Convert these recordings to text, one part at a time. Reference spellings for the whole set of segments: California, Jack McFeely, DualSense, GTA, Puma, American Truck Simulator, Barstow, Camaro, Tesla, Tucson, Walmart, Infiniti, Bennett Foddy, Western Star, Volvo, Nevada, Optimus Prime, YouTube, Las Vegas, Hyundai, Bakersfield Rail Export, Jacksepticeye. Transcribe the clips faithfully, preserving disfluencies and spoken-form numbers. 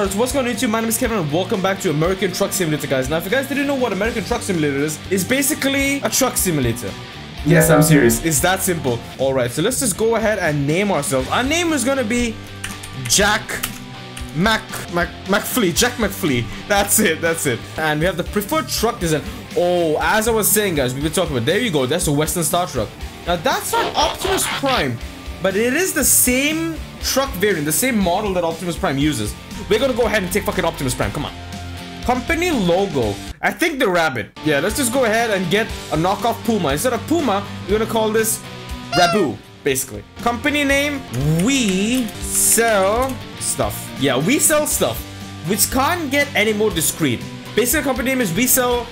Runners, what's going on YouTube? My name is Kevin and welcome back to American Truck Simulator, guys. Now, if you guys didn't know what American Truck Simulator is, it's basically a truck simulator. Yes, I'm serious. It's that simple. All right, so let's just go ahead and name ourselves. Our name is going to be Jack Mac, Mac, McFlee, Jack McFlee. That's it, that's it. And we have the preferred truck design. Oh, as I was saying, guys, we've been talking about, there you go, that's a Western Star truck. Now, that's not Optimus Prime, but it is the same truck variant, the same model that Optimus Prime uses. We're gonna go ahead and take fucking Optimus Prime, come on. Company logo, I think the rabbit. Yeah, let's just go ahead and get a knockoff Puma. Instead of Puma, we're gonna call this Rabu, basically. Company name, we sell stuff. Yeah, we sell stuff, which can't get any more discreet. Basically, company name is we sell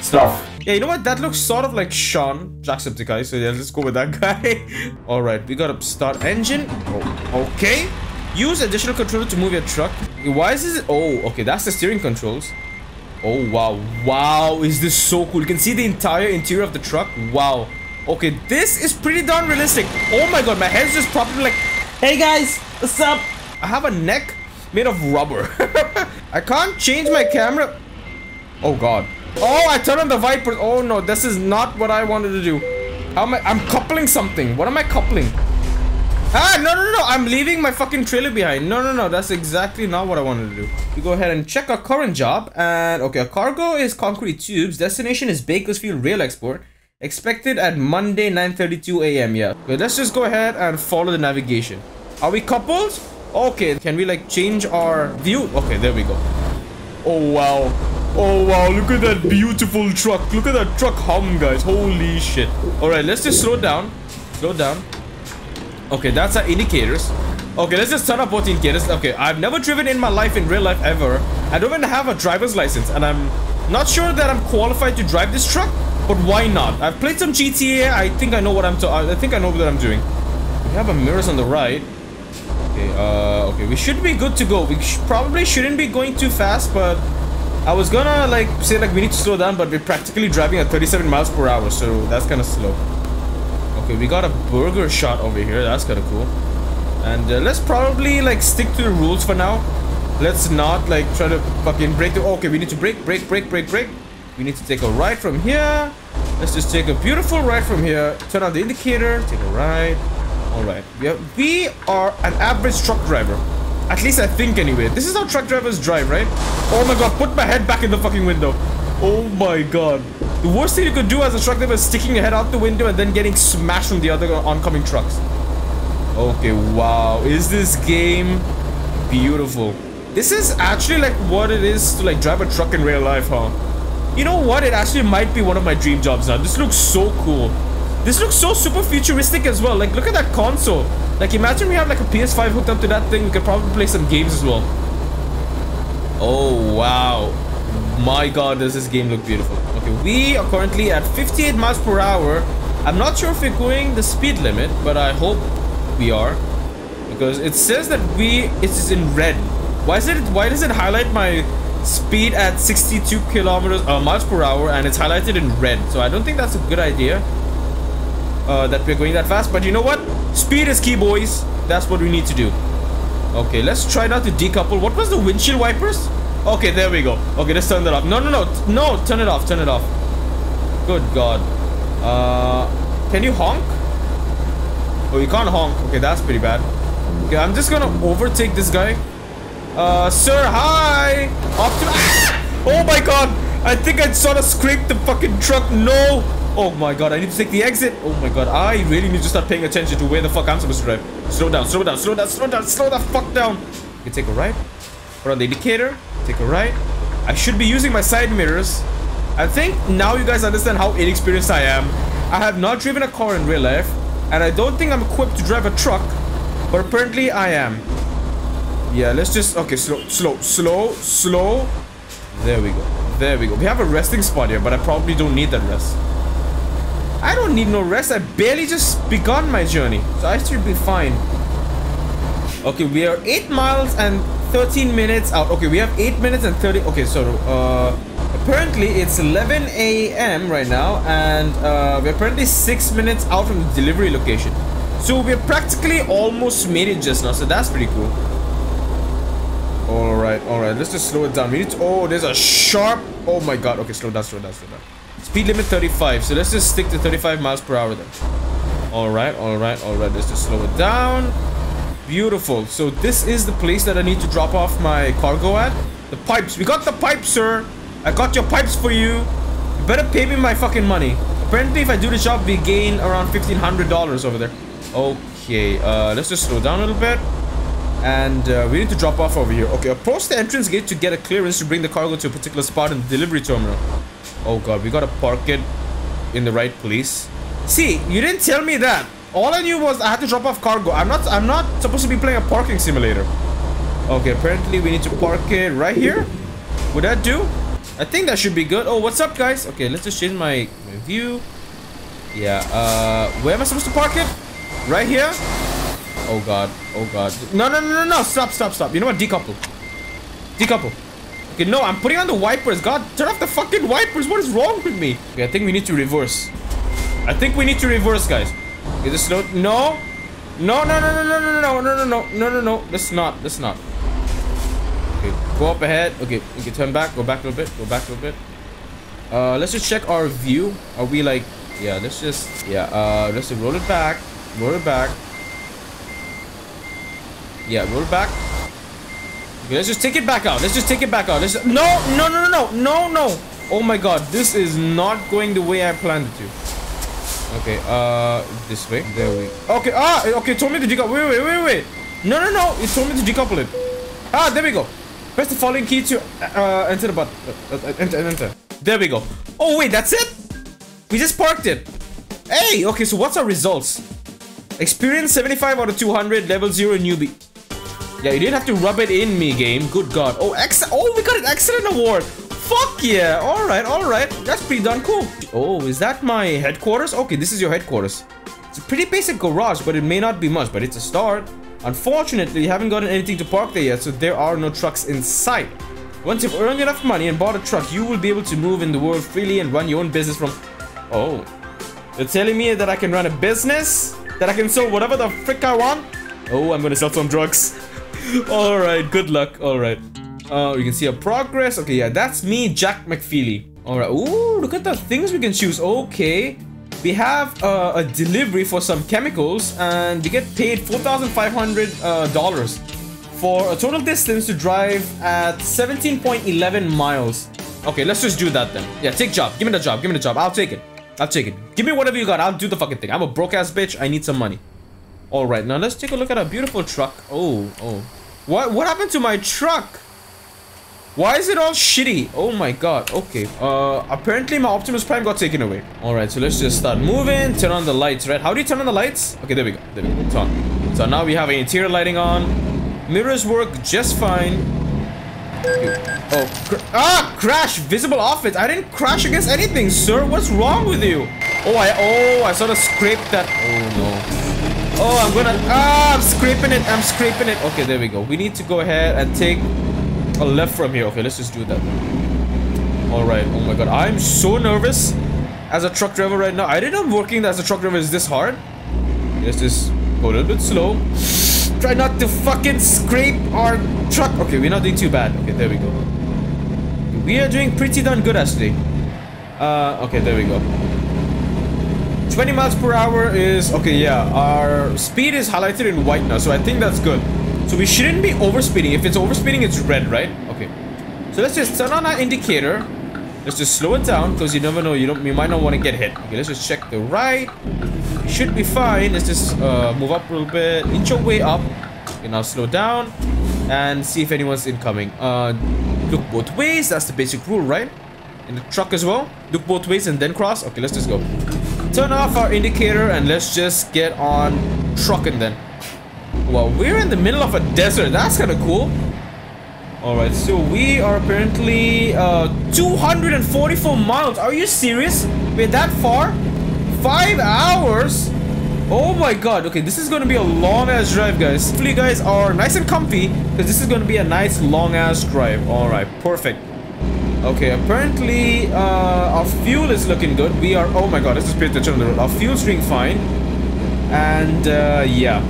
stuff. Yeah, you know what? That looks sort of like Sean, Jacksepticeye, so yeah, let's go with that guy. Alright, we gotta start engine. Oh, okay. Use additional controller to move your truck. Why is this? Oh, okay, that's the steering controls. Oh, wow. Wow, is this so cool? You can see the entire interior of the truck. Wow. Okay, this is pretty darn realistic. Oh my god, my head's just properly like, hey guys, what's up? I have a neck made of rubber. I can't change my camera. Oh god. Oh, I turned on the Viper. Oh no, this is not what I wanted to do. How am I? I'm coupling something. What am I coupling? Ah, no, no, no. I'm leaving my fucking trailer behind. No, no, no. That's exactly not what I wanted to do. We go ahead and check our current job. And okay, our cargo is concrete tubes. Destination is Bakersfield Rail Export. Expected at Monday, nine thirty-two A M Yeah. Okay, let's just go ahead and follow the navigation. Are we coupled? Okay. Can we like change our view? Okay, there we go. Oh, wow. Oh wow, look at that beautiful truck. Look at that truck hum, guys. Holy shit. Alright, let's just slow down. Slow down. Okay, that's our indicators. Okay, let's just turn up both indicators. Okay, I've never driven in my life, in real life ever. I don't even have a driver's license, and I'm not sure that I'm qualified to drive this truck, but why not? I've played some G T A. I think I know what I'm I think I know what I'm doing. We have a mirrors on the right. Okay, uh, okay, we should be good to go. We sh probably shouldn't be going too fast, but I was gonna like say like we need to slow down, but we're practically driving at thirty-seven miles per hour, so that's kind of slow. Okay, we got a burger shot over here. That's kind of cool. And uh, let's probably like stick to the rules for now. Let's not like try to fucking break the... Okay, we need to break, break, break, break, break. We need to take a right from here. Let's just take a beautiful right from here. Turn on the indicator. Take a right. All right. Yeah, we are an average truck driver. At least I think anyway. This is how truck drivers drive, right? Oh my god, put my head back in the fucking window. Oh my god. The worst thing you could do as a truck driver is sticking your head out the window and then getting smashed from the other oncoming trucks. Okay, wow. Is this game beautiful? This is actually like what it is to like drive a truck in real life, huh? You know what? It actually might be one of my dream jobs now. This looks so cool. This looks so super futuristic as well. Like, look at that console. Like, imagine we have like a P S five hooked up to that thing. We could probably play some games as well. Oh, wow. My god, does this game look beautiful. Okay, we are currently at fifty-eight miles per hour. I'm not sure if we're going the speed limit, but I hope we are. Because it says that we... It's in red. Why is it... Why does it highlight my speed at sixty-two kilometers uh, miles per hour and it's highlighted in red? So I don't think that's a good idea. Uh, that we're going that fast, but you know what? Speed is key, boys. That's what we need to do. Okay, let's try not to decouple. What was the windshield wipers? Okay, there we go. Okay, let's turn that off. No, no, no, no, turn it off, turn it off. Good god. Uh, can you honk? Oh, you can't honk. Okay, that's pretty bad. Okay, I'm just gonna overtake this guy. Uh, sir, hi. Optim- Oh my god, I think I sort of scraped the fucking truck. No. Oh my god, I need to take the exit. Oh my god, I really need to start paying attention to where the fuck I'm supposed to drive. Slow down, slow down, slow down, slow down, slow the fuck down. Okay, take a right. Put on the indicator. Take a right. I should be using my side mirrors. I think now you guys understand how inexperienced I am. I have not driven a car in real life, and I don't think I'm equipped to drive a truck, but apparently I am. Yeah, let's just... Okay, slow, slow, slow, slow. There we go. There we go. We have a resting spot here, but I probably don't need that rest. I don't need no rest. I barely just begun my journey, so I should be fine. Okay, we are eight miles and thirteen minutes out. Okay, we have eight minutes and thirty. Okay, so uh, apparently it's eleven A M right now, and uh, we're apparently six minutes out from the delivery location. So we're practically almost made it just now, so that's pretty cool. All right, all right. Let's just slow it down. We need to, oh, there's a sharp. Oh my God. Okay, slow down, slow down, slow down. Speed limit thirty-five. So let's just stick to thirty-five miles per hour then. All right, all right, all right. Let's just slow it down. Beautiful. So this is the place that I need to drop off my cargo at. The pipes. We got the pipes, sir. I got your pipes for you. You better pay me my fucking money. Apparently, if I do the job, we gain around fifteen hundred dollars over there. Okay, uh, let's just slow down a little bit. And uh, we need to drop off over here. Okay, approach the entrance gate to get a clearance to bring the cargo to a particular spot in the delivery terminal. Oh God, we gotta park it in the right place. See, you didn't tell me that. All I knew was I had to drop off cargo. I'm not, I'm not supposed to be playing a parking simulator. Okay, apparently we need to park it right here. Would that do? I think that should be good. Oh, what's up, guys? Okay, let's just change my, my view. Yeah, uh, where am I supposed to park it? Right here? Oh God, oh God. No, no, no, no, no, stop, stop, stop. You know what, decouple. Decouple. Okay, no, I'm putting on the wipers. God, turn off the fucking wipers. What is wrong with me? Okay, I think we need to reverse. I think we need to reverse, guys. Okay, just slow. No. No, no, no, no, no, no, no, no, no, no, no, no, no. Let's not, let's not. Okay, go up ahead. Okay, okay, turn back. Go back a little bit. Go back a little bit. Uh, let's just check our view. Are we like, yeah, let's just, yeah, uh, let's roll it back. Roll it back. Yeah, roll back. Okay, let's just take it back out. Let's just take it back out. Let's just, no, no, no, no, no, no. Oh my God, this is not going the way I planned it to. Okay, uh, this way. There we go. Okay, ah, okay, told me to decouple. Wait, wait, wait, wait. No, no, no, it told me to decouple it. Ah, there we go. Press the following key to uh, enter the button. Uh, uh, enter, enter. There we go. Oh wait, that's it? We just parked it. Hey, okay, so what's our results? Experience seventy-five out of two hundred, level zero newbie. Yeah, you didn't have to rub it in me, game. Good God. Oh, ex oh, we got an excellent award. Fuck yeah. All right, all right. That's pretty darn cool. Oh, is that my headquarters? Okay, this is your headquarters. It's a pretty basic garage, but it may not be much, but it's a start. Unfortunately, you haven't gotten anything to park there yet, so there are no trucks inside. Once you've earned enough money and bought a truck, you will be able to move in the world freely and run your own business from... Oh. You're telling me that I can run a business? That I can sell whatever the frick I want? Oh, I'm gonna sell some drugs. All right, good luck. All right, uh, you can see our progress. Okay, yeah, that's me, Jack McFeely. All right, ooh, look at the things we can choose. Okay, we have uh, a delivery for some chemicals, and we get paid four thousand five hundred dollars for a total distance to drive at seventeen point eleven miles. Okay, let's just do that then. Yeah, take job. Give me the job. Give me the job. I'll take it. I'll take it. Give me whatever you got. I'll do the fucking thing. I'm a broke ass bitch. I need some money. All right, now let's take a look at our beautiful truck. Oh, oh. What what happened to my truck? Why is it all shitty? Oh my God. Okay. Uh, apparently my Optimus Prime got taken away. All right, so let's just start moving. Turn on the lights, right? How do you turn on the lights? Okay, there we go. There we go. Turn on. So now we have interior lighting on. Mirrors work just fine. Oh, cr ah, crash! Visible offense. I didn't crash against anything, sir. What's wrong with you? Oh, I oh I sort of scraped that. Oh no. Oh, I'm gonna... Ah, I'm scraping it. I'm scraping it. Okay, there we go. We need to go ahead and take a left from here. Okay, let's just do that. All right. Oh, my God. I'm so nervous as a truck driver right now. I didn't know working as a truck driver is this hard. Let's just go a little bit slow. Try not to fucking scrape our truck. Okay, we're not doing too bad. Okay, there we go. We are doing pretty darn good, actually. Uh, okay, there we go. twenty miles per hour is okay. Yeah, our speed is highlighted in white now, so I think that's good. So we shouldn't be overspeeding. If it's overspeeding, it's red, right? Okay, so let's just turn on our indicator. Let's just slow it down because you never know, you don't you might not want to get hit. Okay, let's just check the right. We should be fine. Let's just uh move up a little bit, inch your way up. Okay, now slow down and see if anyone's incoming. Uh look both ways, that's the basic rule, right? In the truck as well, look both ways and then cross. Okay, let's just go. Turn off our indicator and let's just get on trucking then. Well, we're in the middle of a desert. That's kind of cool. All right, so we are apparently uh, two hundred forty-four miles. Are you serious? We're that far? Five hours? Oh my God. Okay, this is going to be a long-ass drive, guys. Hopefully, you guys are nice and comfy because this is going to be a nice long-ass drive. All right, perfect. Okay, apparently uh, our fuel is looking good. We are, oh my God, let's just pay attention on the road. Our fuel's doing fine. And uh, yeah.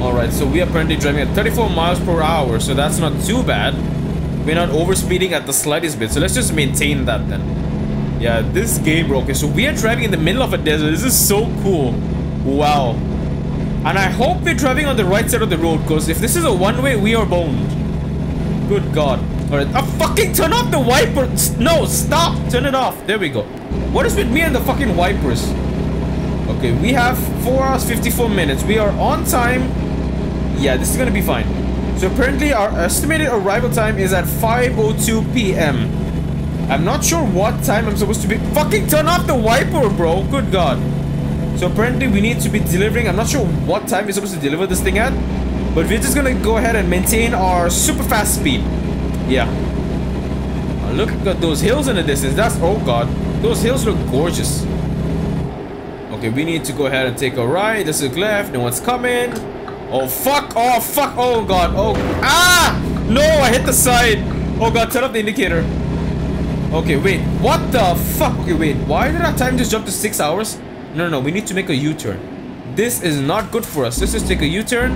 All right, so we are currently driving at thirty-four miles per hour, so that's not too bad. We're not over speeding at the slightest bit, so let's just maintain that then. Yeah, this game, bro. Okay, so we are driving in the middle of a desert. This is so cool. Wow. And I hope we're driving on the right side of the road, because if this is a one-way, we are boned. Good God. All right. I fucking turn off the wiper. No, stop. Turn it off. There we go. What is with me and the fucking wipers? Okay, we have four hours, fifty-four minutes. We are on time. Yeah, this is going to be fine. So apparently our estimated arrival time is at five oh two p m I'm not sure what time I'm supposed to be. Fucking turn off the wiper, bro. Good God. So apparently we need to be delivering. I'm not sure what time we're supposed to deliver this thing at, but we're just gonna go ahead and maintain our super fast speed. Yeah. Oh, look at those hills in the distance. That's, oh God, those hills look gorgeous. Okay, we need to go ahead and take a right. This is left. No one's coming. Oh fuck! Oh fuck! Oh God! Oh ah! No, I hit the side. Oh God! Turn off the indicator. Okay, wait. What the fuck? Okay, wait. Why did our time just jump to six hours? No, no, we need to make a U-turn. This is not good for us. Let's just take a U-turn.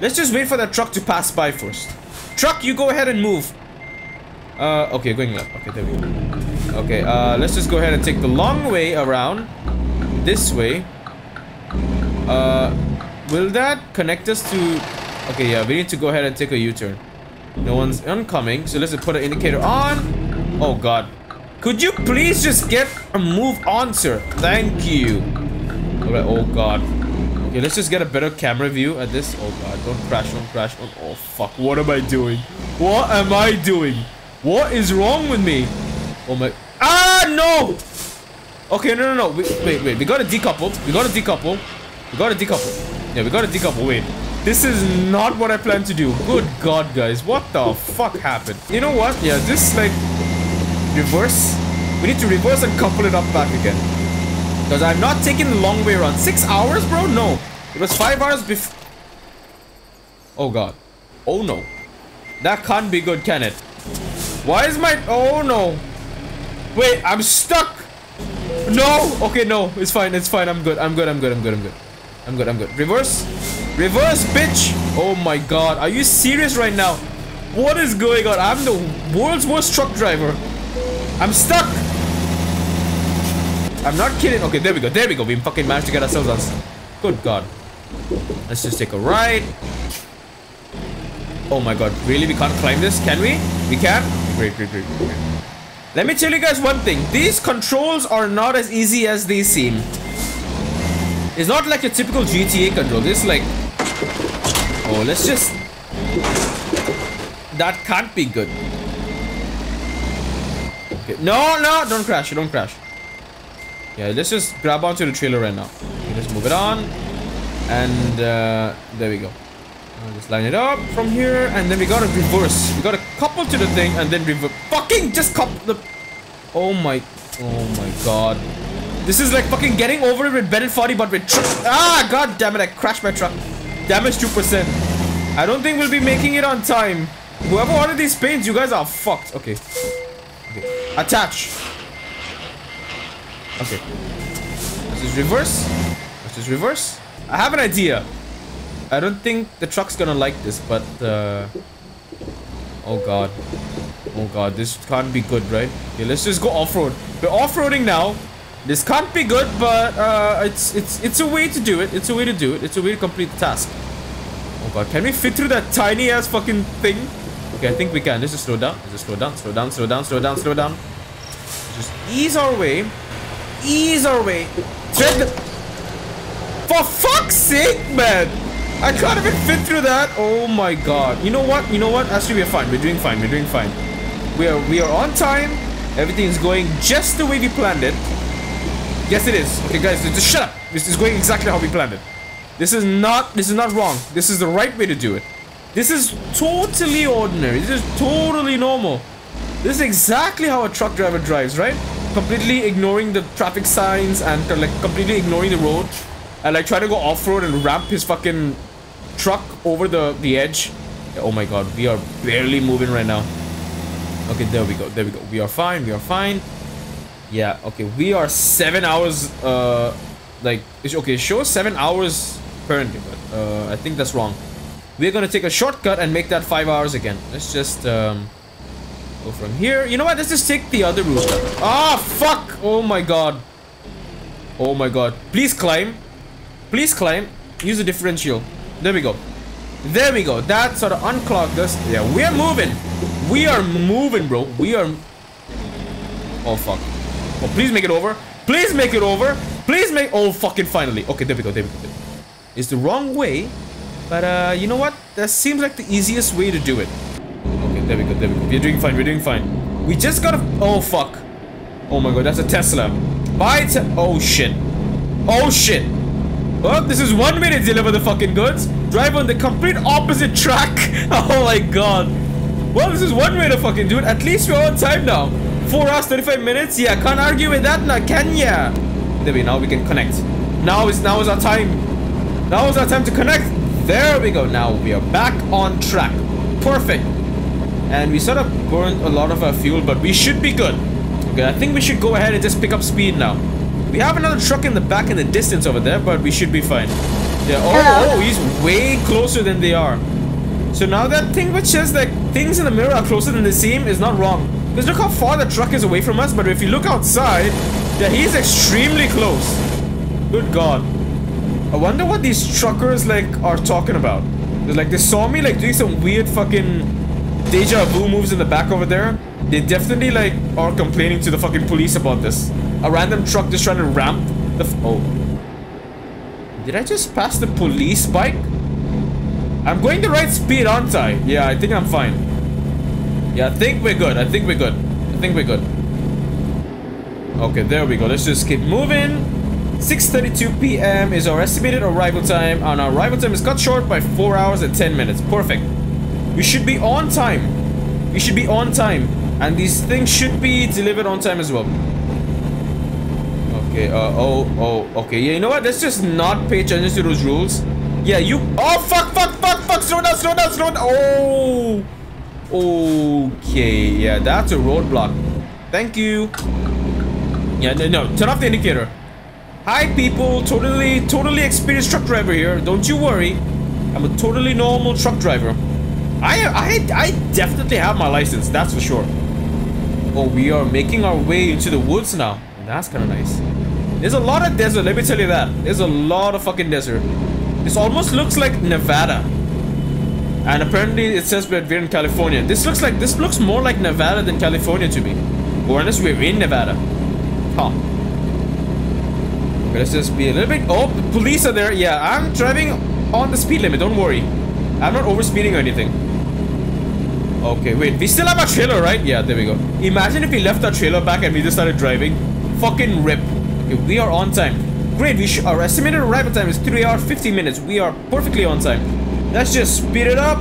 Let's just wait for that truck to pass by first. Truck, you go ahead and move. Uh, okay, going left. Okay, there we go. Okay, uh, let's just go ahead and take the long way around. This way. Uh, will that connect us to... Okay, yeah, we need to go ahead and take a U-turn. No one's oncoming, so let's just put an indicator on. Oh, God. Could you please just get a move on, sir? Thank you. All right. Oh, God. Okay, let's just get a better camera view at this. Oh, God. Don't crash. Don't crash. Oh, oh, fuck. What am I doing? What am I doing? What is wrong with me? Oh, my. Ah, no. Okay, no, no, no. Wait, wait, wait. We got to decouple. We got to decouple. We got to decouple. Yeah, we got to decouple. Wait. This is not what I planned to do. Good God, guys. What the fuck happened? You know what? Yeah, this, like... reverse. We need to reverse and couple it up back again, because I'm not taking the long way around. Six hours, bro. No, it was five hours before. Oh God. Oh no, that can't be good, can it? Why is my... oh no, wait, I'm stuck. No. Okay, no, it's fine, it's fine. I'm good, I'm good, I'm good, I'm good, I'm good, I'm good, I'm good. Reverse, reverse, bitch. Oh my God, are you serious right now? What is going on? I'm the world's worst truck driver. I'm stuck. I'm not kidding. Okay, there we go. There we go. We fucking managed to get ourselves on. Good God. Let's just take a ride. Oh my God. Really? We can't climb this? Can we? We can? Great, great, great. Let me tell you guys one thing. These controls are not as easy as they seem. It's not like a typical G T A control. This is like... oh, let's just... that can't be good. No, no, don't crash, don't crash. Yeah, let's just grab onto the trailer right now. Let's move it on. And uh, there we go. I'll just line it up from here. And then we gotta reverse. We gotta couple to the thing and then reverse. Fucking just couple the... oh my... oh my God. This is like fucking Getting Over It with Bennett Foddy, but with... ah, God damn it, I crashed my truck. Damage two percent. I don't think we'll be making it on time. Whoever ordered these paints, you guys are fucked. Okay. Okay. Attach. Okay. Let's just reverse. Let's just reverse. I have an idea. I don't think the truck's gonna like this, but... uh... oh, God. Oh, God. This can't be good, right? Okay, let's just go off-road. We're off-roading now. This can't be good, but uh, it's, it's, it's a way to do it. It's a way to do it. It's a way to complete the task. Oh, God. Can we fit through that tiny-ass fucking thing? Okay, I think we can. Let's just slow down. Let's just slow down, slow down, slow down, slow down, slow down. Just ease our way. Ease our way. Tread the... for fuck's sake, man! I can't even fit through that. Oh my God. You know what? You know what? Actually, we're fine. We're doing fine. We're doing fine. We are we are on time. Everything's going just the way we planned it. Yes, it is. Okay, guys, just shut up. This is going exactly how we planned it. This is not this is not wrong. This is the right way to do it. This is totally ordinary. This is totally normal. This is exactly how a truck driver drives, right? Completely ignoring the traffic signs and like completely ignoring the road, and like trying to go off-road and ramp his fucking truck over the the edge. Oh my God, we are barely moving right now. Okay, there we go, there we go. We are fine, we are fine. Yeah, okay, we are seven hours. Uh, like okay, show seven hours currently, but Uh, I think that's wrong. We're gonna take a shortcut and make that five hours again. Let's just um, go from here. You know what? Let's just take the other route. Ah, fuck! Oh my god. Oh my god. Please climb. Please climb. Use the differential. There we go. There we go. That sort of unclogged us. Yeah, we're moving. We are moving, bro. We are... Oh, fuck. Oh, please make it over. Please make it over. Please make... Oh, fucking finally. Okay, there we go. There we go. It's the wrong way. But, uh, you know what? That seems like the easiest way to do it. Okay, there we go. There we go. We're doing fine. We're doing fine. We just gotta... Oh, fuck. Oh, my God. That's a Tesla. Bye, te Oh, shit. Oh, shit. Well, this is one way to deliver the fucking goods. Drive on the complete opposite track. Oh my god. Well, this is one way to fucking do it. At least we're on time now. four hours, thirty-five minutes. Yeah, can't argue with that now, can ya? There we go. Now we can connect. Now is, now is our time. Now is our time to connect. There we go. Now we are back on track. Perfect. And we sort of burned a lot of our fuel, but we should be good. Okay, I think we should go ahead and just pick up speed now. We have another truck in the back in the distance over there, but we should be fine. Yeah. Oh, oh, he's way closer than they are. So now that thing which says like things in the mirror are closer than they seem is not wrong. Because look how far the truck is away from us, but if you look outside, yeah, he's extremely close. Good God. I wonder what these truckers like are talking about. Like they saw me like doing some weird fucking deja vu moves in the back over there. They definitely like are complaining to the fucking police about this. A random truck just trying to ramp the f oh. Did I just pass the police bike? I'm going the right speed, aren't I? Yeah, I think I'm fine. Yeah, I think we're good. I think we're good. I think we're good. Okay, there we go. Let's just keep moving. six thirty-two p m is our estimated arrival time. And our arrival time is cut short by four hours and ten minutes. Perfect. We should be on time. We should be on time. And these things should be delivered on time as well. Okay, uh, oh, oh, okay, yeah, you know what, let's just not pay attention to those rules. Yeah, you, oh, fuck, fuck, fuck, fuck, slow down, slow down, slow down, oh, okay, yeah, that's a roadblock, thank you. Yeah, no, no, turn off the indicator. Hi, people, totally, totally experienced truck driver here, don't you worry, I'm a totally normal truck driver. I, I, I definitely have my license, that's for sure. Oh, we are making our way into the woods now, that's kind of nice. There's a lot of desert, let me tell you that. There's a lot of fucking desert. This almost looks like Nevada. And apparently it says we're in California. This looks like, this looks more like Nevada than California to me. Or unless we're in Nevada. Huh. Okay, let's just be a little bit, oh, the police are there. Yeah, I'm driving on the speed limit, don't worry. I'm not over speeding or anything. Okay, wait, we still have our trailer, right? Yeah, there we go. Imagine if we left our trailer back and we just started driving. Fucking rip. Okay, we are on time. Great, we sh our estimated arrival time is three hours, fifteen minutes. We are perfectly on time. Let's just speed it up.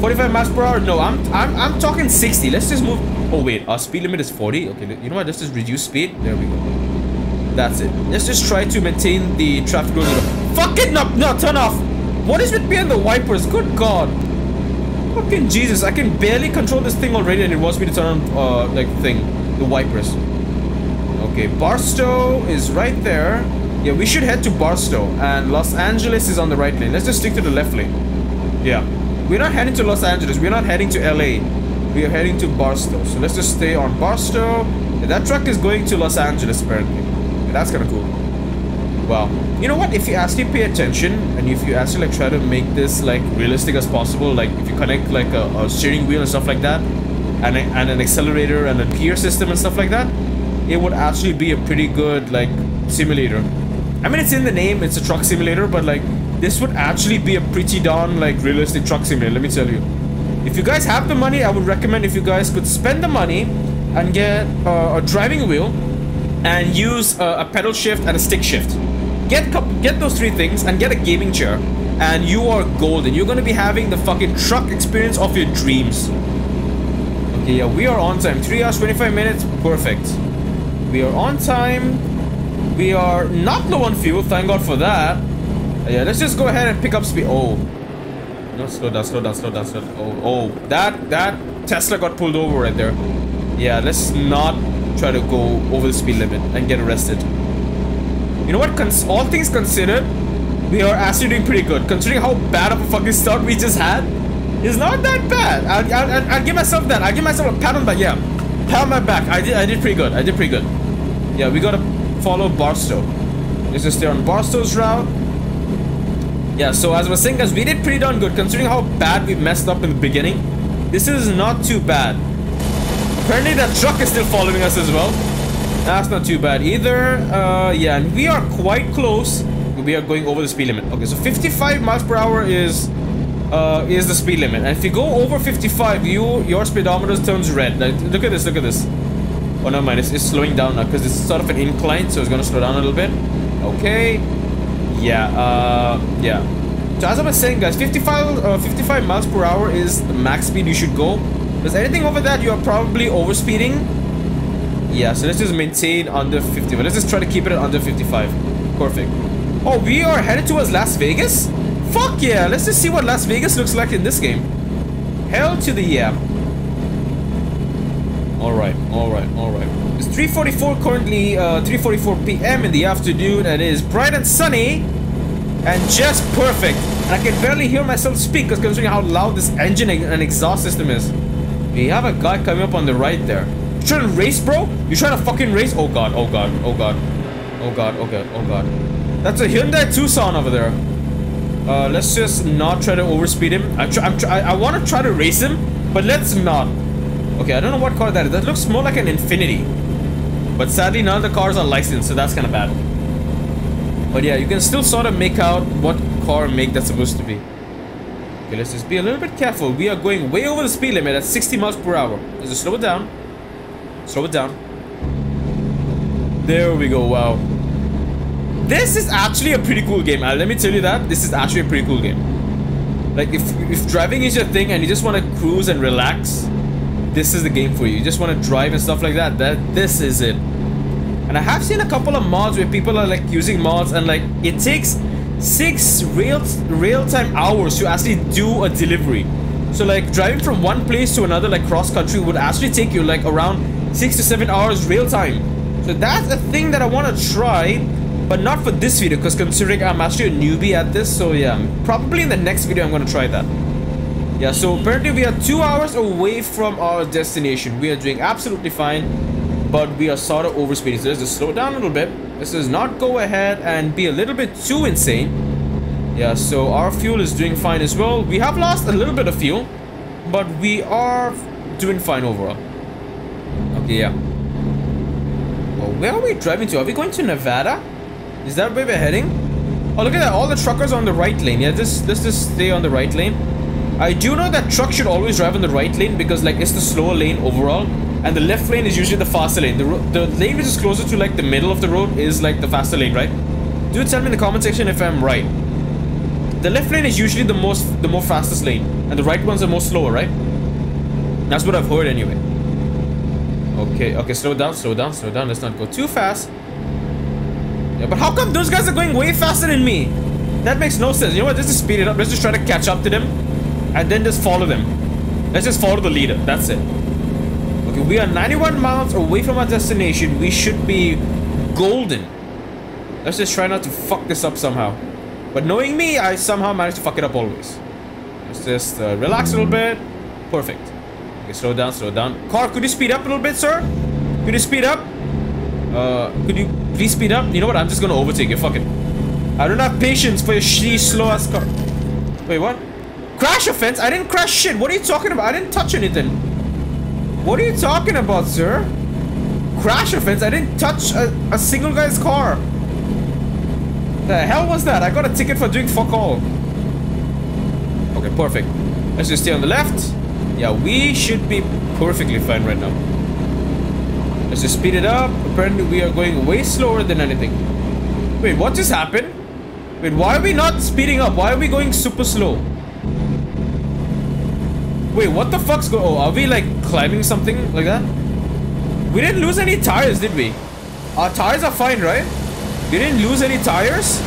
forty-five miles per hour. No, I'm I'm I'm talking sixty. Let's just move. Oh wait, our speed limit is forty. Okay, you know what? Let's just reduce speed. There we go. That's it. Let's just try to maintain the traffic rules. Fuck it, no, no, turn off. What is with me and the wipers? Good God. Fucking Jesus, I can barely control this thing already and it wants me to turn on uh like thing, the wipers. Okay, Barstow is right there. Yeah, we should head to Barstow. And Los Angeles is on the right lane. Let's just stick to the left lane. Yeah. We're not heading to Los Angeles. We're not heading to L A. We are heading to Barstow. So let's just stay on Barstow. Yeah, that truck is going to Los Angeles, apparently. Yeah, that's kind of cool. Wow. You know what? If you actually pay attention, and if you actually like try to make this like realistic as possible, like if you connect like a, a steering wheel and stuff like that, and, a, and an accelerator and a gear system and stuff like that, it would actually be a pretty good like simulator. I mean, it's in the name, it's a truck simulator, but like this would actually be a pretty darn like realistic truck simulator, let me tell you. If you guys have the money, I would recommend if you guys could spend the money and get uh, a driving wheel and use uh, a pedal shift and a stick shift. Get get those three things and get a gaming chair and you are golden. You're gonna be having the fucking truck experience of your dreams. Okay, yeah, we are on time. Three hours, twenty-five minutes, perfect. We are on time. We are not low on fuel. Thank God for that. Yeah, let's just go ahead and pick up speed. Oh. No, slow down, slow down, slow down, slow down. Oh, oh. That, that Tesla got pulled over right there. Yeah, let's not try to go over the speed limit and get arrested. You know what? Cons all things considered, we are actually doing pretty good. Considering how bad of a fucking start we just had, it's not that bad. I'll, I'll, I'll give myself that. I'll give myself a pat on my back. Yeah, pat on my back. I did, I did pretty good. I did pretty good. Yeah, we gotta follow Barstow. Let's just stay on Barstow's route. Yeah, so as I was saying, guys, we did pretty darn good. Considering how bad we messed up in the beginning, this is not too bad. Apparently that truck is still following us as well. That's not too bad either. Uh, yeah, and we are quite close. We are going over the speed limit. Okay, so fifty-five miles per hour is uh, is the speed limit. And if you go over fifty-five, you your speedometer turns red. Like, look at this, look at this. Oh, never mind. It's, it's slowing down now because it's sort of an incline, so it's going to slow down a little bit. Okay. Yeah. Uh, yeah. So as I was saying, guys, fifty-five, uh, fifty-five miles per hour is the max speed you should go. If there's anything over that, you are probably overspeeding. Yeah. So let's just maintain under fifty. But let's just try to keep it at under fifty-five. Perfect. Oh, we are headed towards Las Vegas? Fuck yeah! Let's just see what Las Vegas looks like in this game. Hell to the yeah. Alright, alright, alright. It's three forty-four currently, uh, three forty-four p m in the afternoon, and it is bright and sunny and just perfect. And I can barely hear myself speak because considering how loud this engine and exhaust system is. We have a guy coming up on the right there. You trying to race, bro? You trying to fucking race? Oh god, oh god, oh god. Oh god, oh god, oh god. That's a Hyundai Tucson over there. Uh, let's just not try to overspeed him. I try, I'm try, I, I want to try to race him, but let's not. Okay, I don't know what car that is. That looks more like an Infiniti. But sadly, none of the cars are licensed, so that's kind of bad. But yeah, you can still sort of make out what car make that's supposed to be. Okay, let's just be a little bit careful. We are going way over the speed limit at sixty miles per hour. Let's just slow it down. Slow it down. There we go. Wow. This is actually a pretty cool game. Uh, let me tell you that. This is actually a pretty cool game. Like, if, if driving is your thing and you just want to cruise and relax, this is the game for you. You just want to drive and stuff like that. That This is it. And I have seen a couple of mods where people are, like, using mods and, like, it takes six real, real time hours to actually do a delivery. So, like, driving from one place to another, like, cross-country would actually take you, like, around six to seven hours real time. So, that's a thing that I want to try. But not for this video, because considering I'm actually a newbie at this, so yeah, probably in the next video I'm going to try that. Yeah, so apparently we are two hours away from our destination. We are doing absolutely fine, but we are sort of overspeeding. So let's just slow down a little bit. Let's just not go ahead and be a little bit too insane. Yeah, so our fuel is doing fine as well. We have lost a little bit of fuel, but we are doing fine overall. Okay, yeah. Well, where are we driving to? Are we going to Nevada? Is that where we're heading? Oh, look at that. All the truckers are on the right lane. Yeah, just, let's just stay on the right lane. I do know that truck should always drive on the right lane because, like, it's the slower lane overall. And the left lane is usually the faster lane. The, the lane which is closer to, like, the middle of the road is, like, the faster lane, right? Do tell me in the comment section if I'm right. The left lane is usually the most, the more fastest lane. And the right one's the most slower, right? That's what I've heard anyway. Okay, okay, slow down, slow down, slow down. Let's not go too fast. Yeah, but how come those guys are going way faster than me? That makes no sense. You know what? Let's just speed it up. Let's just try to catch up to them. And then just follow them. Let's just follow the leader. That's it. Okay, we are ninety-one miles away from our destination. We should be golden. Let's just try not to fuck this up somehow. But knowing me, I somehow manage to fuck it up always. Let's just uh, relax a little bit. Perfect. Okay, slow down, slow down. Car, could you speed up a little bit, sir? Could you speed up? Uh, could you please speed up? You know what? I'm just gonna overtake you. Fuck it. I don't have patience for your shitty slow ass car. Wait, what? Crash offense? I didn't crash shit. What are you talking about? I didn't touch anything. What are you talking about, sir? Crash offense? I didn't touch a, a single guy's car. The hell was that? I got a ticket for doing fuck all. Okay, perfect. Let's just stay on the left. Yeah, we should be perfectly fine right now. Let's just speed it up. Apparently, we are going way slower than anything. Wait, what just happened? Wait, why are we not speeding up? Why are we going super slow? Wait, what the fuck's going on? Oh, are we like climbing something like that? We didn't lose any tires, did we? Our tires are fine, right? We didn't lose any tires?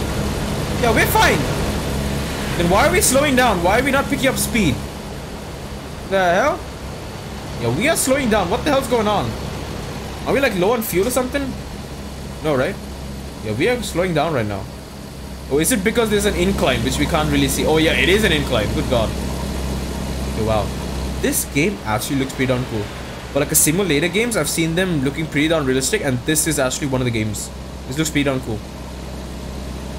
Yeah, we're fine. Then why are we slowing down? Why are we not picking up speed? The hell? Yeah, we are slowing down. What the hell's going on? Are we like low on fuel or something? No, right? Yeah, we are slowing down right now. Oh, is it because there's an incline which we can't really see? Oh yeah, it is an incline. Good god. Okay, wow. This game actually looks pretty darn cool. But like a simulator games, I've seen them looking pretty darn realistic, and this is actually one of the games. This looks pretty darn cool.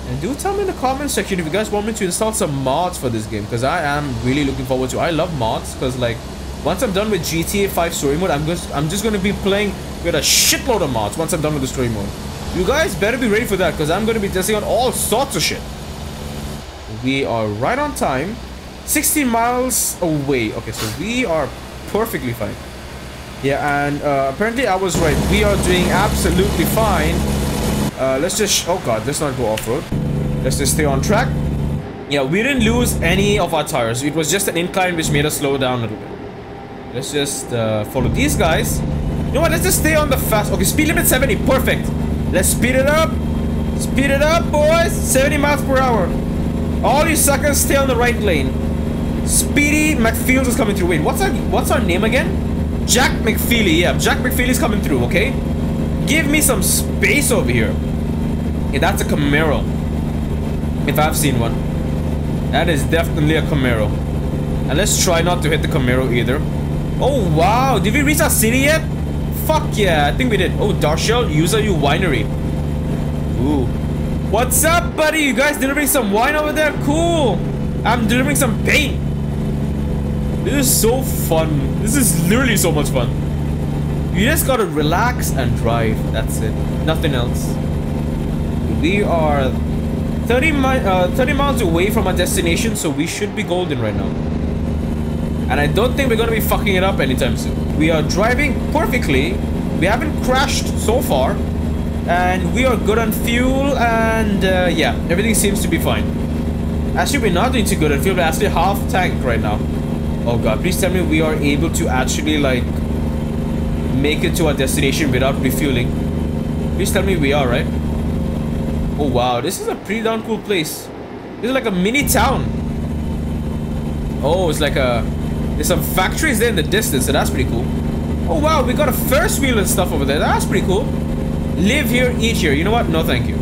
And do tell me in the comment section if you guys want me to install some mods for this game, because I am really looking forward to it. I love mods, because like once I'm done with G T A five story mode, I'm just I'm just gonna be playing with a shitload of mods once I'm done with the story mode. You guys better be ready for that, because I'm gonna be testing on all sorts of shit. We are right on time. sixteen miles away. Okay, so we are perfectly fine. Yeah, and uh, apparently I was right. We are doing absolutely fine. Uh, let's just... Oh god, let's not go off-road. Let's just stay on track. Yeah, we didn't lose any of our tires. It was just an incline which made us slow down a little bit. Let's just uh, follow these guys. You know what? Let's just stay on the fast... Okay, speed limit seventy. Perfect. Let's speed it up. Speed it up, boys. seventy miles per hour. All you suckers, stay on the right lane. Speedy McFeels is coming through. Wait, what's our, what's our name again? Jack McFeely. Yeah, Jack McFeely's coming through, okay? Give me some space over here. Okay, that's a Camaro. If I've seen one. That is definitely a Camaro. And let's try not to hit the Camaro either. Oh, wow. Did we reach our city yet? Fuck yeah, I think we did. Oh, Darshell, use you winery. Ooh. What's up, buddy? You guys delivering some wine over there? Cool. I'm delivering some paint. This is so fun. This is literally so much fun. You just gotta relax and drive. That's it. Nothing else. We are thirty, mi uh, thirty miles away from our destination, so we should be golden right now. And I don't think we're gonna be fucking it up anytime soon. We are driving perfectly. We haven't crashed so far. And we are good on fuel. And uh, yeah, everything seems to be fine. Actually, we're not doing too good on fuel. We're actually half tanked right now. Oh god, please tell me we are able to actually like... make it to our destination without refueling. Please tell me we are, right? Oh wow, this is a pretty darn cool place. This is like a mini town. Oh, it's like a... there's some factories there in the distance, so that's pretty cool. Oh wow, we got a Ferris wheel and stuff over there. That's pretty cool. Live here, eat here. You know what? No, thank you.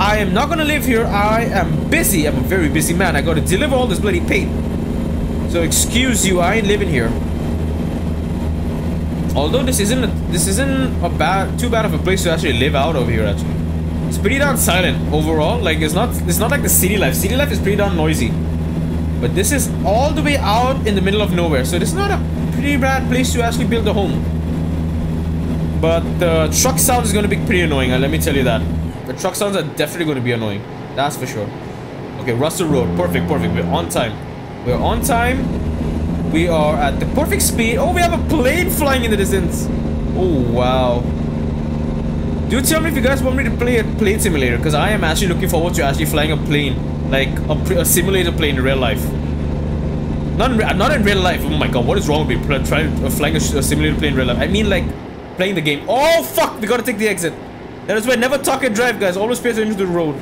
I am not gonna live here. I am busy. I'm a very busy man. I gotta deliver all this bloody paint. So excuse you, I ain't living here. Although this isn't a, this isn't a bad too bad of a place to actually live out over here. Actually, it's pretty darn silent overall. Like it's not it's not like the city life. City life is pretty darn noisy, but this is all the way out in the middle of nowhere. So this is not a pretty bad place to actually build a home. But the truck sound is going to be pretty annoying. Let me tell you that. The truck sounds are definitely going to be annoying. That's for sure. Okay, Russell Road, perfect, perfect. We're on time. We're on time. We are at the perfect speed. Oh, we have a plane flying in the distance. Oh, wow. Do tell me if you guys want me to play a plane simulator, because I am actually looking forward to actually flying a plane. Like, a, a simulator plane in real life. Not in, not in real life. Oh my god, what is wrong with me? Trying uh, flying a, a simulator plane in real life. I mean, like, playing the game. Oh, fuck! We gotta take the exit. That is why never talk and drive, guys. Always pay attention to the road.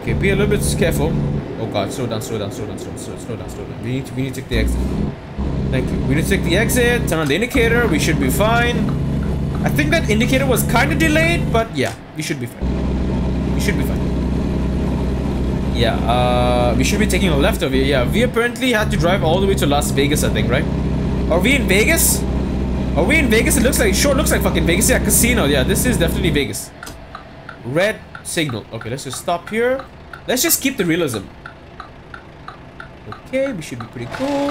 Okay, be a little bit careful. Oh god, slow down, slow down, slow down, slow down, slow down, slow down, slow down. We need to, we need to take the exit. Thank you. We need to take the exit, turn on the indicator, we should be fine. I think that indicator was kind of delayed, but yeah, we should be fine. We should be fine. Yeah, uh, we should be taking a left over here. Yeah, we apparently had to drive all the way to Las Vegas, I think, right? Are we in Vegas? Are we in Vegas? It looks like, sure looks like fucking Vegas. Yeah, casino. Yeah, this is definitely Vegas. Red signal. Okay, let's just stop here. Let's just keep the realism. Okay, we should be pretty cool.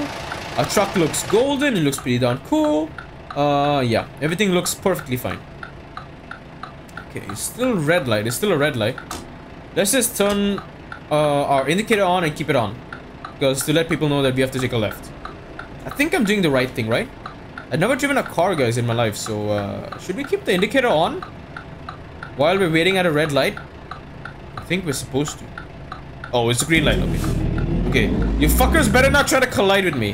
Our truck looks golden. It looks pretty darn cool. Uh, yeah, everything looks perfectly fine. Okay, it's still red light. It's still a red light. Let's just turn uh, our indicator on and keep it on, because to let people know that we have to take a left. I think I'm doing the right thing, right? I've never driven a car, guys, in my life. So uh, should we keep the indicator on while we're waiting at a red light? I think we're supposed to. Oh, it's a green light. Okay. Okay, you fuckers better not try to collide with me.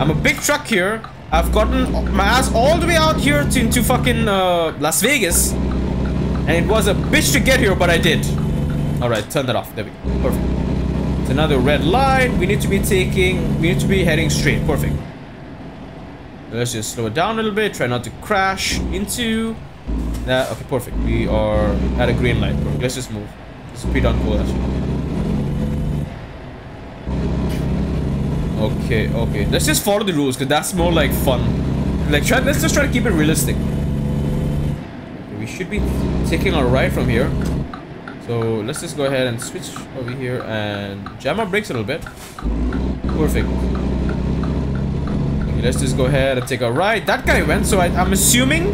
I'm a big truck here. I've gotten my ass all the way out here to, to fucking uh, Las Vegas. And it was a bitch to get here, but I did. Alright, turn that off. There we go. Perfect. It's another red light. We need to be taking... We need to be heading straight. Perfect. Let's just slow it down a little bit. Try not to crash into... that. Okay, perfect. We are at a green light. Let's just move. Speed on coercion. Okay, okay. Let's just follow the rules, because that's more like fun. Like, try, let's just try to keep it realistic. We should be taking our ride from here. So let's just go ahead and switch over here and jam our brakes a little bit. Perfect. Okay, let's just go ahead and take a ride. That guy went, so I, I'm assuming...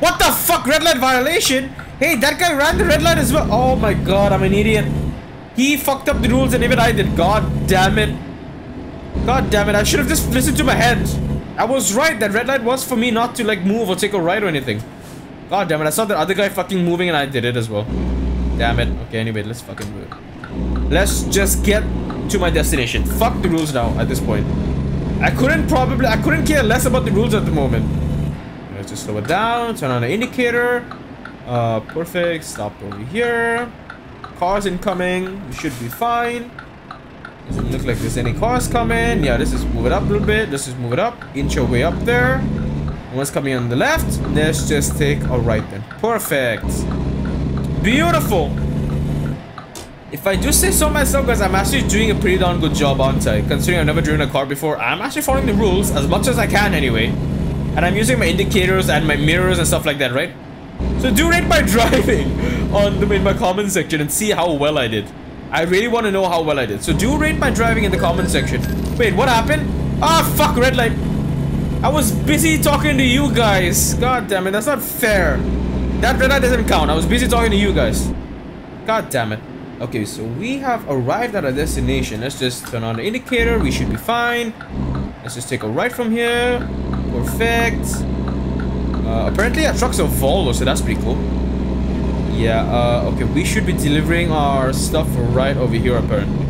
What the fuck? Red light violation? Hey, that guy ran the red light as well. Oh my god, I'm an idiot. He fucked up the rules and even I did. God damn it. God damn it. I should have just listened to my head. I was right. That red light was for me not to like move or take a ride or anything. God damn it, I saw that other guy fucking moving and I did it as well. Damn it. Okay, anyway, let's fucking do it. Let's just get to my destination. Fuck the rules now at this point. I couldn't probably, I couldn't care less about the rules at the moment. Let's just slow it down, turn on the indicator. Uh, perfect, stop over here. Cars incoming, we should be fine. Doesn't look like there's any cars coming. Yeah, let's just move it up a little bit. Let's just move it up, inch your way up there. One's coming on the left. Let's just take a right then. Perfect. Beautiful. If I do say so myself, guys, I'm actually doing a pretty darn good job, aren't I? Considering I've never driven a car before, I'm actually following the rules as much as I can anyway. And I'm using my indicators and my mirrors and stuff like that, right? So do rate my driving on the, in my comment section and see how well I did. I really want to know how well I did. So do rate my driving in the comment section. Wait, what happened? Ah, oh, fuck, red light. I was busy talking to you guys. God damn it, that's not fair. That red light doesn't count. I was busy talking to you guys. God damn it. Okay, so we have arrived at our destination. Let's just turn on the indicator. We should be fine. Let's just take a right from here. Perfect. Uh, apparently our trucks are Volvo, so that's pretty cool. Yeah, uh, okay, we should be delivering our stuff right over here apparently.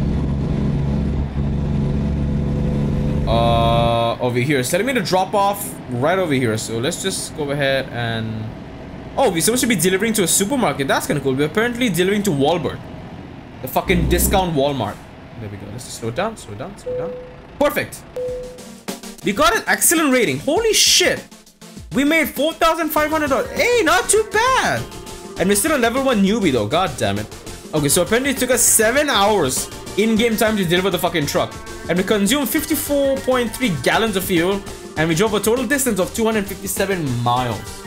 Uh, over here. It's telling me to drop off right over here. So let's just go ahead and... Oh, we're supposed to be delivering to a supermarket. That's kind of cool. We're apparently delivering to Walmart. The fucking discount Walmart. There we go. Let's just slow down, slow down, slow down. Perfect. We got an excellent rating. Holy shit. We made four thousand five hundred dollars. Hey, not too bad. And we're still a level one newbie though. God damn it. Okay, so apparently it took us seven hours in-game time to deliver the fucking truck. And we consumed fifty-four point three gallons of fuel. And we drove a total distance of two hundred fifty-seven miles.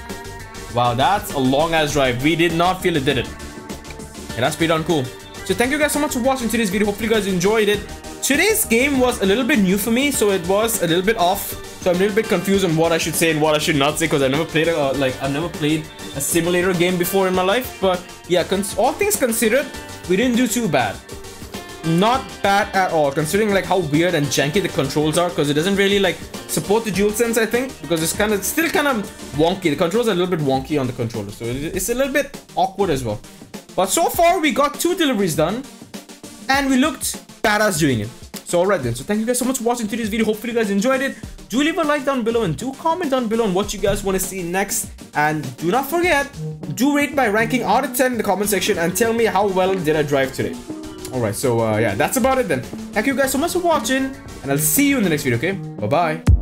Wow, that's a long-ass drive. We did not feel it, did it? And that's pretty darn cool. So thank you guys so much for watching today's video. Hopefully you guys enjoyed it. Today's game was a little bit new for me. So it was a little bit off. So I'm a little bit confused on what I should say and what I should not say. Because I've never played a, uh, like, I've never played a simulator game before in my life. But yeah, all things considered, we didn't do too bad. Not bad at all, considering like how weird and janky the controls are, because it doesn't really like support the DualSense, I think, because it's kind of still kind of wonky. The controls are a little bit wonky on the controller, so it's a little bit awkward as well. But so far we got two deliveries done and we looked badass doing it. So alright then, so thank you guys so much for watching today's video. Hopefully you guys enjoyed it. Do leave a like down below and do comment down below on what you guys want to see next. And do not forget, do rate my ranking out of ten in the comment section and tell me how well did I drive today. Alright, so uh, yeah, that's about it then. Thank you guys so much for watching, and I'll see you in the next video, okay? Bye-bye.